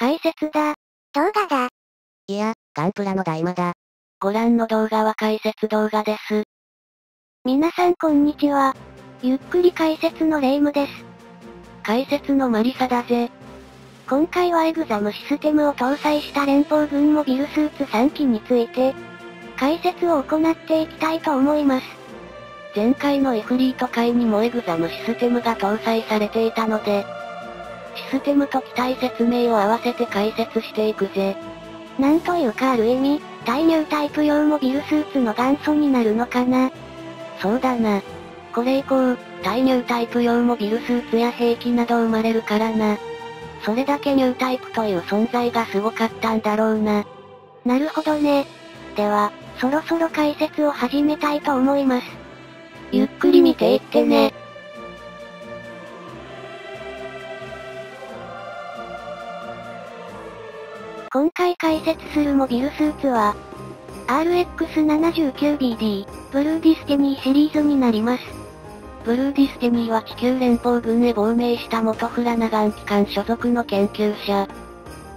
解説だ。動画だ。いや、ガンプラの大魔だ。ご覧の動画は解説動画です。皆さんこんにちは。ゆっくり解説のレイムです。解説のマリサだぜ。今回はEXAMシステムを搭載した連邦軍モビルスーツ3機について、解説を行っていきたいと思います。前回のイフリート回にもEXAMシステムが搭載されていたので、システムと機体説明を合わせて解説していくぜ。なんというかある意味、対ニュータイプ用モビルスーツの元祖になるのかな。そうだな。これ以降、対ニュータイプ用モビルスーツや兵器など生まれるからな。それだけニュータイプという存在がすごかったんだろうな。なるほどね。では、そろそろ解説を始めたいと思います。ゆっくり見ていってね。今回解説するモビルスーツは、RX-79BD、ブルーディスティニーシリーズになります。ブルーディスティニーは地球連邦軍へ亡命した元フラナガン機関所属の研究者、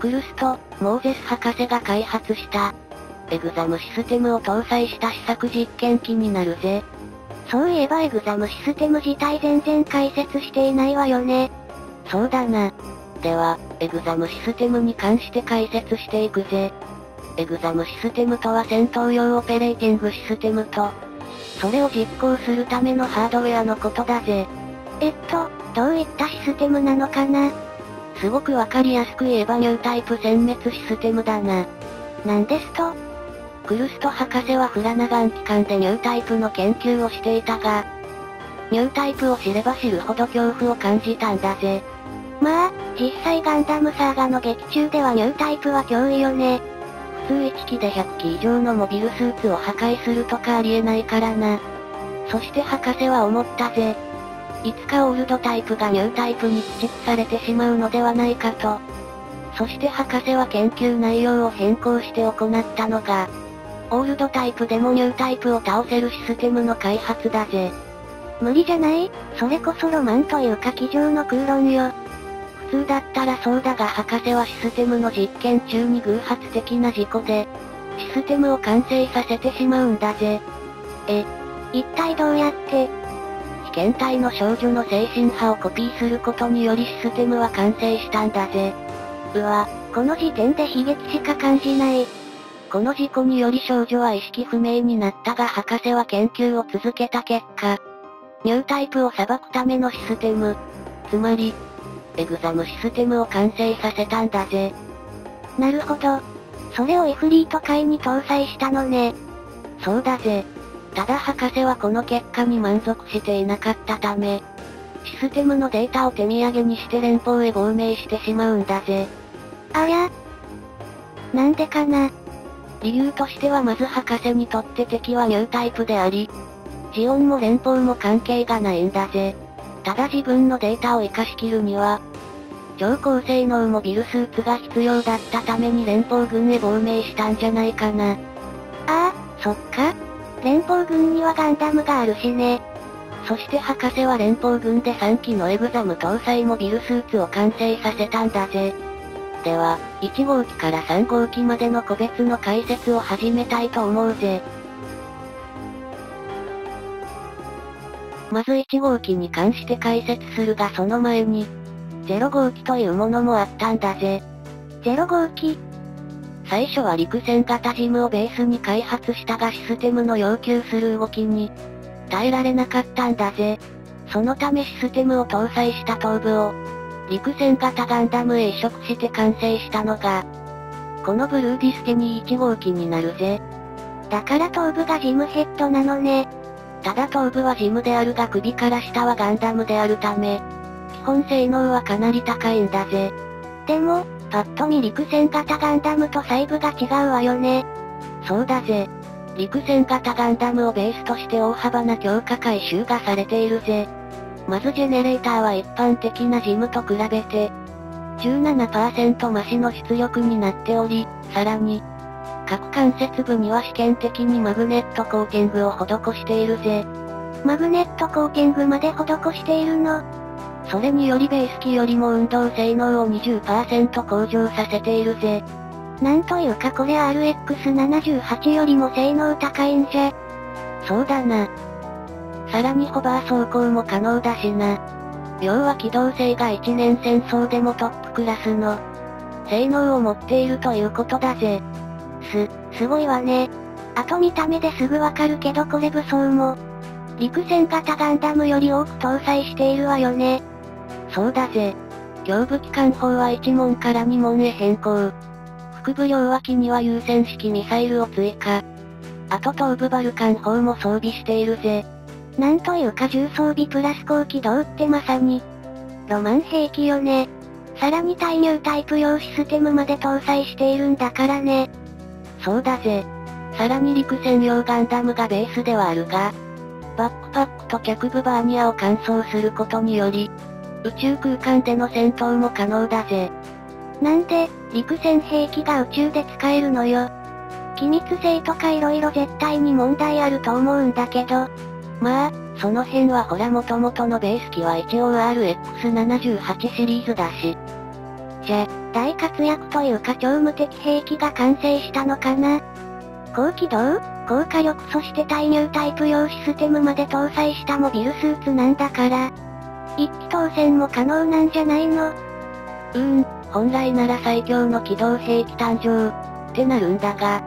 クルスト・モーゼス博士が開発した、EXAMシステムを搭載した試作実験機になるぜ。そういえばEXAMシステム自体全然解説していないわよね。そうだな。では、EXAMシステムに関して解説していくぜ。EXAMシステムとは戦闘用オペレーティングシステムと、それを実行するためのハードウェアのことだぜ。どういったシステムなのかな？すごくわかりやすく言えばニュータイプ殲滅システムだな。なんですと？クルスト博士はフラナガン機関でニュータイプの研究をしていたが、ニュータイプを知れば知るほど恐怖を感じたんだぜ。まあ、実際ガンダムサーガの劇中ではニュータイプは脅威よね。普通1機で100機以上のモビルスーツを破壊するとかありえないからな。そして博士は思ったぜ。いつかオールドタイプがニュータイプに駆逐されてしまうのではないかと。そして博士は研究内容を変更して行ったのが、オールドタイプでもニュータイプを倒せるシステムの開発だぜ。無理じゃない？それこそロマンというか机上の空論よ。普通だったらそうだが博士はシステムの実験中に偶発的な事故で、システムを完成させてしまうんだぜ。一体どうやって？被験体の少女の精神波をコピーすることによりシステムは完成したんだぜ。うわ、この時点で悲劇しか感じない。この事故により少女は意識不明になったが博士は研究を続けた結果、ニュータイプを裁くためのシステム、つまり、EXAMシステムを完成させたんだぜ。なるほど。それをイフリート回に搭載したのね。そうだぜ。ただ博士はこの結果に満足していなかったため、システムのデータを手土産にして連邦へ亡命してしまうんだぜ。あや。なんでかな。理由としてはまず博士にとって敵はニュータイプであり、ジオンも連邦も関係がないんだぜ。ただ自分のデータを活かしきるには、超高性能モビルスーツが必要だったために連邦軍へ亡命したんじゃないかな。ああ、そっか。連邦軍にはガンダムがあるしね。そして博士は連邦軍で3機のEXAM搭載モビルスーツを完成させたんだぜ。では、1号機から3号機までの個別の解説を始めたいと思うぜ。まず1号機に関して解説するがその前に、0号機というものもあったんだぜ。0号機？最初は陸戦型ジムをベースに開発したがシステムの要求する動きに耐えられなかったんだぜ。そのためシステムを搭載した頭部を陸戦型ガンダムへ移植して完成したのが、このブルーディスティニー1号機になるぜ。だから頭部がジムヘッドなのね。ただ頭部はジムであるが首から下はガンダムであるため、基本性能はかなり高いんだぜ。でも、パッと見陸戦型ガンダムと細部が違うわよね。そうだぜ。陸戦型ガンダムをベースとして大幅な強化改修がされているぜ。まずジェネレーターは一般的なジムと比べて、17% 増しの出力になっており、さらに、各関節部には試験的にマグネットコーティングを施しているぜ。マグネットコーティングまで施しているの？それによりベース機よりも運動性能を 20% 向上させているぜ。なんというかこれ RX-78 よりも性能高いんじゃ。そうだな。さらにホバー走行も可能だしな。要は機動性が1年戦争でもトップクラスの性能を持っているということだぜ。すごいわね。あと見た目ですぐわかるけどこれ武装も陸戦型ガンダムより多く搭載しているわよね。そうだぜ。胸部機関砲は1門から2門へ変更。腹部両脇には有線式ミサイルを追加。あと頭部バルカン砲も装備しているぜ。なんというか重装備プラス高機動ってまさにロマン兵器よね。さらに対入タイプ用システムまで搭載しているんだからね。そうだぜ。さらに陸戦用ガンダムがベースではあるが、バックパックと脚部バーニアを換装することにより、宇宙空間での戦闘も可能だぜ。なんで、陸戦兵器が宇宙で使えるのよ。機密性とか色々絶対に問題あると思うんだけど。まあ、その辺はほら元々のベース機は一応 RX-78 シリーズだし。じゃ、大活躍というか超無敵兵器が完成したのかな。高機動、高火力、そして対入タイプ用システムまで搭載したモビルスーツなんだから、一気当選も可能なんじゃないの？本来なら最強の機動兵器誕生、ってなるんだが、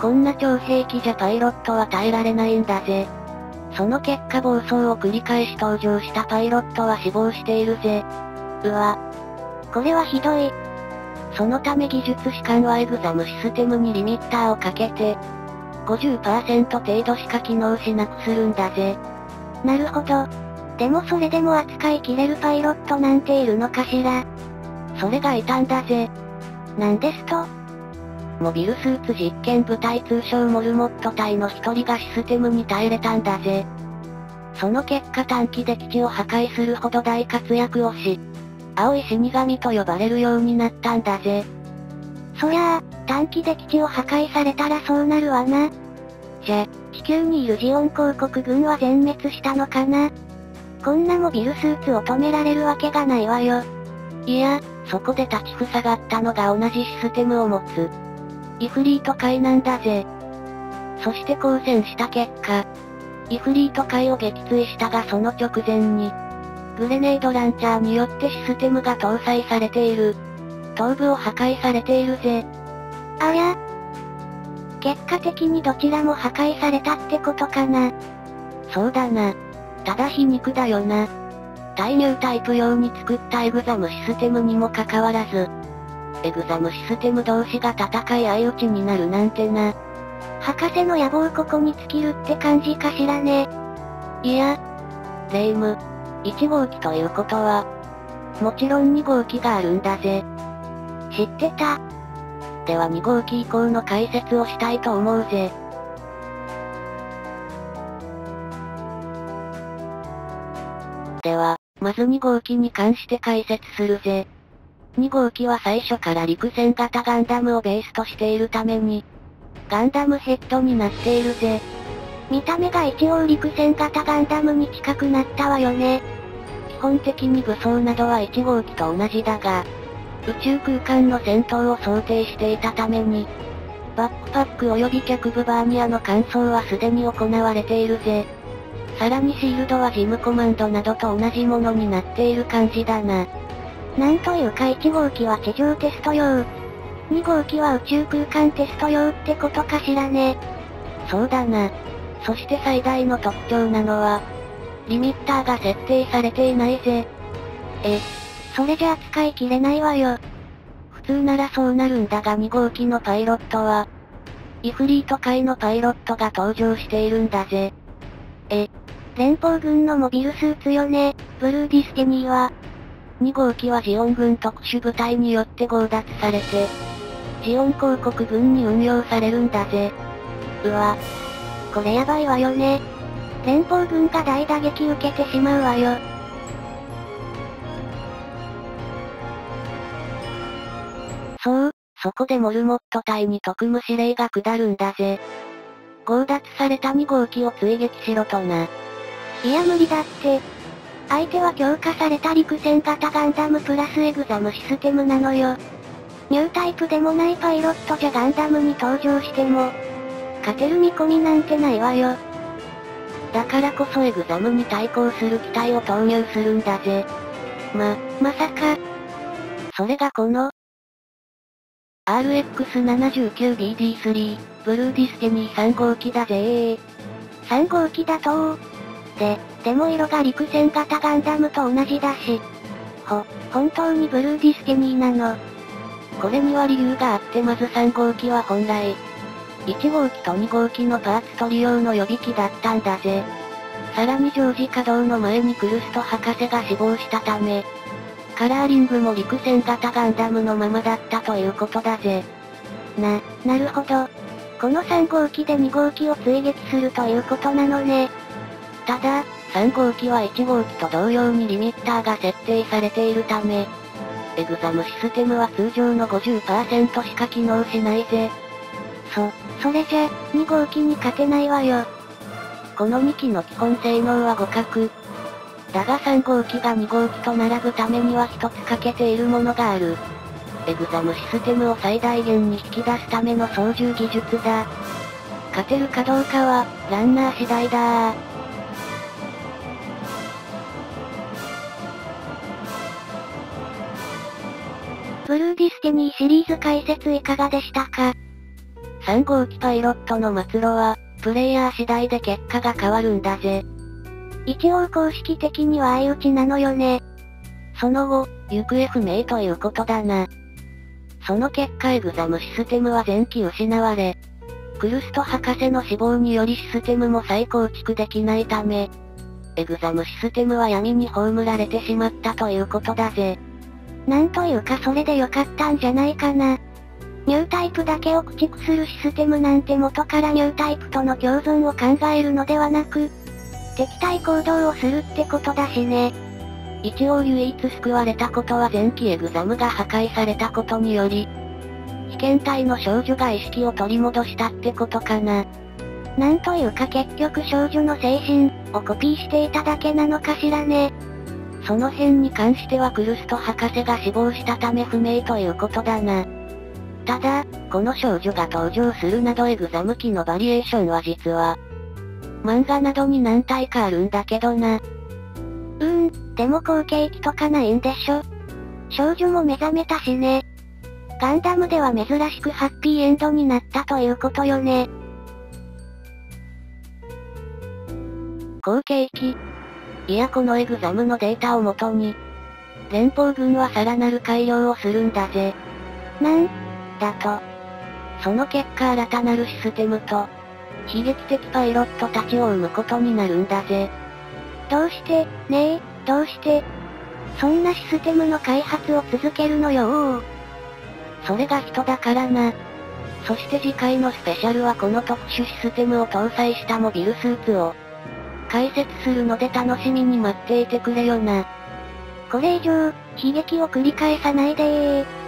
こんな超兵器じゃパイロットは耐えられないんだぜ。その結果暴走を繰り返し登場したパイロットは死亡しているぜ。うわ。これはひどい。そのため技術士官はEXAMシステムにリミッターをかけて、50% 程度しか機能しなくするんだぜ。なるほど。でもそれでも扱いきれるパイロットなんているのかしら。それがいたんだぜ。なんですと？モビルスーツ実験部隊通称モルモット隊の一人がシステムに耐えれたんだぜ。その結果短期で基地を破壊するほど大活躍をし、青い死神と呼ばれるようになったんだぜ。そりゃあ、短期で基地を破壊されたらそうなるわな。じゃ、地球にいるジオン公国軍は全滅したのかな。こんなモビルスーツを止められるわけがないわよ。いや、そこで立ち塞がったのが同じシステムを持つイフリート海なんだぜ。そして交戦した結果、イフリート海を撃墜したがその直前に、グレネードランチャーによってシステムが搭載されている。頭部を破壊されているぜ。あや。結果的にどちらも破壊されたってことかな。そうだな。ただ皮肉だよな。対入タイプ用に作ったEXAMシステムにもかかわらず、EXAMシステム同士が戦い相打ちになるなんてな。博士の野望ここに尽きるって感じかしらね。いや、レイム、1号機ということは、もちろん2号機があるんだぜ。知ってた。では2号機以降の解説をしたいと思うぜ。では、まず2号機に関して解説するぜ。2号機は最初から陸戦型ガンダムをベースとしているために、ガンダムヘッドになっているぜ。見た目が一応陸戦型ガンダムに近くなったわよね。基本的に武装などは1号機と同じだが、宇宙空間の戦闘を想定していたために、バックパック及び脚部バーニアの換装はすでに行われているぜ。さらにシールドはジムコマンドなどと同じものになっている感じだな。なんというか1号機は地上テスト用、2号機は宇宙空間テスト用ってことかしらね。そうだな。そして最大の特徴なのは、リミッターが設定されていないぜ。それじゃ扱いきれないわよ。普通ならそうなるんだが2号機のパイロットは、イフリート界のパイロットが登場しているんだぜ。連邦軍のモビルスーツよね、ブルーディスティニーは。2号機はジオン軍特殊部隊によって強奪されて、ジオン公国軍に運用されるんだぜ。うわ。これやばいわよね。連邦軍が大打撃受けてしまうわよ。そう、そこでモルモット隊に特務指令が下るんだぜ。強奪された2号機を追撃しろとな。いや無理だって。相手は強化された陸戦型ガンダムプラスエグザムシステムなのよ。ニュータイプでもないパイロットじゃガンダムに登場しても、勝てる見込みなんてないわよ。だからこそエグザムに対抗する機体を投入するんだぜ。まさか。それがこの、RX-79BD-3、ブルーディスティニー3号機だぜ。3号機だとでも色が陸戦型ガンダムと同じだし。本当にブルーディスティニーなの？これには理由があって、まず3号機は本来、1号機と2号機のパーツ取り用の予備機だったんだぜ。さらに常時稼働の前にクルスト博士が死亡したため、カラーリングも陸戦型ガンダムのままだったということだぜ。なるほど。この3号機で2号機を追撃するということなのね。ただ、3号機は1号機と同様にリミッターが設定されているため、エグザムシステムは通常の 50% しか機能しないぜ。それじゃ、2号機に勝てないわよ。この2機の基本性能は互角。だが3号機が2号機と並ぶためには一つ欠けているものがある。エグザムシステムを最大限に引き出すための操縦技術だ。勝てるかどうかは、ランナー次第だー。ブルーディスティニーシリーズ解説いかがでしたか？3号機パイロットの末路は、プレイヤー次第で結果が変わるんだぜ。一応公式的には相打ちなのよね。その後、行方不明ということだな。その結果エグザムシステムは前期失われ、クルスト博士の死亡によりシステムも再構築できないため、エグザムシステムは闇に葬られてしまったということだぜ。なんというかそれで良かったんじゃないかな。ニュータイプだけを駆逐するシステムなんて元からニュータイプとの共存を考えるのではなく、敵対行動をするってことだしね。一応唯一救われたことは前期エグザムが破壊されたことにより、被験体の少女が意識を取り戻したってことかな。なんというか結局少女の精神をコピーしていただけなのかしらね。その辺に関してはクルスト博士が死亡したため不明ということだな。ただ、この少女が登場するなどエグザム機のバリエーションは実は、漫画などに何体かあるんだけどな。でも後継機とかないんでしょ？少女も目覚めたしね。ガンダムでは珍しくハッピーエンドになったということよね。後継機。いや、このエグザムのデータをもとに、連邦軍はさらなる改良をするんだぜ。だと。その結果新たなるシステムと、悲劇的パイロットたちを生むことになるんだぜ。どうして、そんなシステムの開発を続けるのよ。それが人だからな。そして次回のスペシャルはこの特殊システムを搭載したモビルスーツを、解説するので楽しみに待っていてくれよな。これ以上、悲劇を繰り返さないでー。